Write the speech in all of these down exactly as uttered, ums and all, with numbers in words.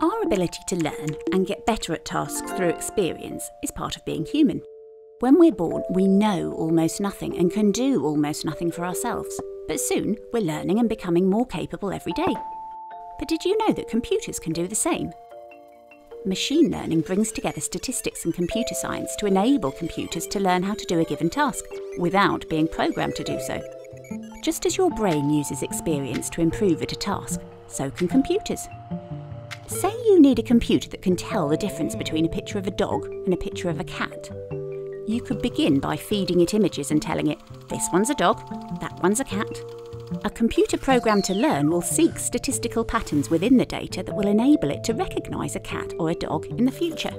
Our ability to learn and get better at tasks through experience is part of being human. When we're born, we know almost nothing and can do almost nothing for ourselves. But soon, we're learning and becoming more capable every day. But did you know that computers can do the same? Machine learning brings together statistics and computer science to enable computers to learn how to do a given task without being programmed to do so. Just as your brain uses experience to improve at a task, so can computers. Say you need a computer that can tell the difference between a picture of a dog and a picture of a cat. You could begin by feeding it images and telling it, this one's a dog, that one's a cat. A computer programmed to learn will seek statistical patterns within the data that will enable it to recognise a cat or a dog in the future.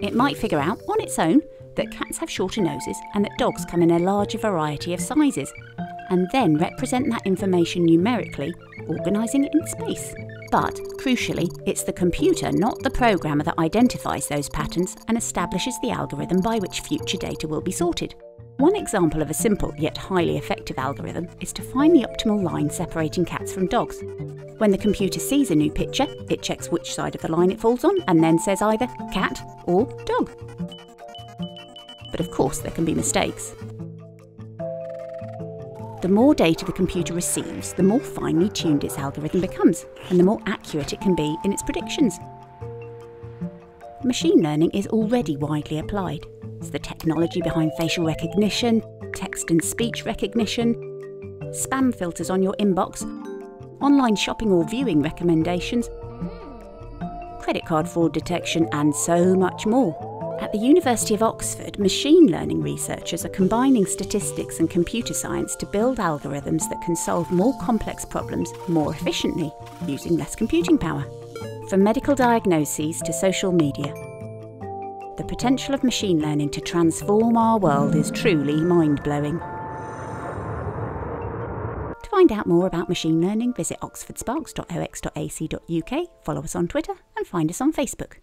It might figure out, on its own, that cats have shorter noses and that dogs come in a larger variety of sizes, and then represent that information numerically, organising it in space. But, crucially, it's the computer, not the programmer, that identifies those patterns and establishes the algorithm by which future data will be sorted. One example of a simple yet highly effective algorithm is to find the optimal line separating cats from dogs. When the computer sees a new picture, it checks which side of the line it falls on and then says either cat or dog. But of course there can be mistakes. The more data the computer receives, the more finely tuned its algorithm becomes and the more accurate it can be in its predictions. Machine learning is already widely applied. It's the technology behind facial recognition, text and speech recognition, spam filters on your inbox, online shopping or viewing recommendations, credit card fraud detection, and so much more. At the University of Oxford, machine learning researchers are combining statistics and computer science to build algorithms that can solve more complex problems more efficiently, using less computing power. From medical diagnoses to social media, the potential of machine learning to transform our world is truly mind-blowing. To find out more about machine learning, visit oxford sparks dot o x dot a c dot u k, follow us on Twitter and find us on Facebook.